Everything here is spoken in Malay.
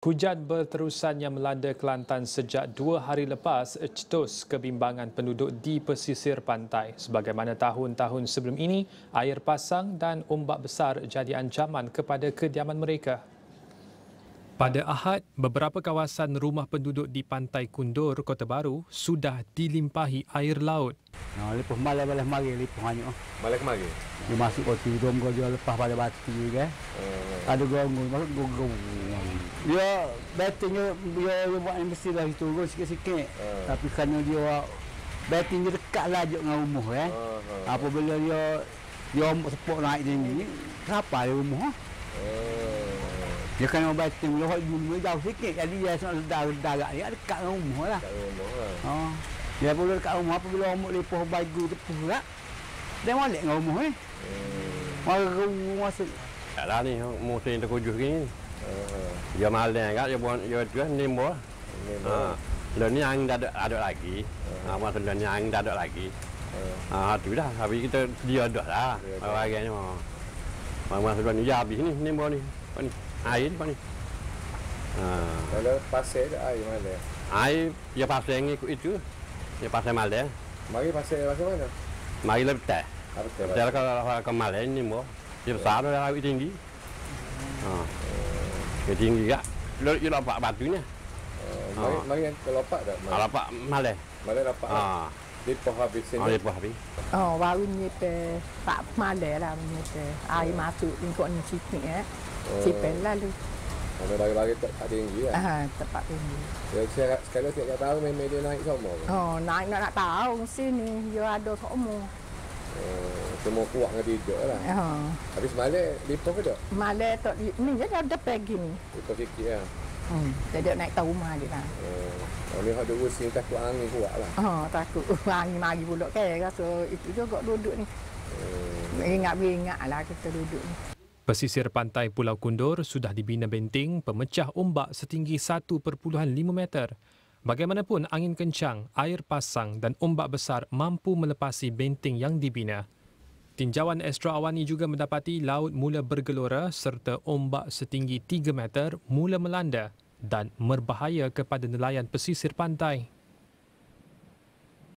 Hujan berterusan yang melanda Kelantan sejak 2 hari lepas cetus kebimbangan penduduk di pesisir pantai. Sebagaimana tahun-tahun sebelum ini, air pasang dan ombak besar jadi ancaman kepada kediaman mereka. Pada Ahad, beberapa kawasan rumah penduduk di Pantai Kundur, Kota Bharu sudah dilimpahi air laut. Malai kemari. Dia masuk batu dom kau jual lepas pada batu juga. Ada gong. Dia battingnya dia buat embassy lah itu gong sikit-sikit. Tapi kerana dia batting dia dekatlah je dengan rumah Apabila dia sepok naik tinggi, terapar dia rumah. Dia kena batting dia jauh sikit jadi dia sangat sedar-sedar dia dekat dengan rumah lah. Dia boleh dekat rumah apabila omok lepoh baju tepuh lah. Dia balik dengan rumah ni. Masuk. Taklah ni musim terkujuh gini. Dia malam kat dia tu nimbo. Dan ni angin dah ada lagi. Maksudnya ni angin dah ada lagi. Tu dah habis kita dia dah lah. Bagainya maksudnya ni habis ni nimbo ni. Air ni ni. Kalau pasir air malam. Air dia pasir yang ikut itu. Dia pasir malam. Mari pasir mana? Mari lebih tak. Jadi kalau kemarin ni mo, dia besar dah lebih tinggi. Tinggi juga. Dia lompat batunya. Mari lompat tak? Lompat malah. Malah lompat. Lepas habis sini. Lepas habis. Baru ni pe tak malah lah ni pe. Air masuk lingkuk ni sikit Sipen lalu. Bagi-bagi tak tinggi kan? Tempat tinggi. Sekali tiap tahun memang dia naik semua kan? Naik-naik tahun sini. Dia ada semua. Semua kuat dengan tidur lah. Habis malam, lipoh ke tak? Malam tak. Ni dia dah pergi ni. Lipoh sikit lah. Dia naik tahu rumah dia lah. Dia ada usin takut angin kuat lah. Takut angin mari pulak kan. Rasa itu juga duduk ni. Ingat-ingat lah kita duduk ni. Pesisir pantai Pulau Kundur sudah dibina benteng pemecah ombak setinggi 1.5 meter. Bagaimanapun angin kencang, air pasang dan ombak besar mampu melepasi benteng yang dibina. Tinjauan Astro AWANI juga mendapati laut mula bergelora serta ombak setinggi 3 meter mula melanda dan berbahaya kepada nelayan pesisir pantai.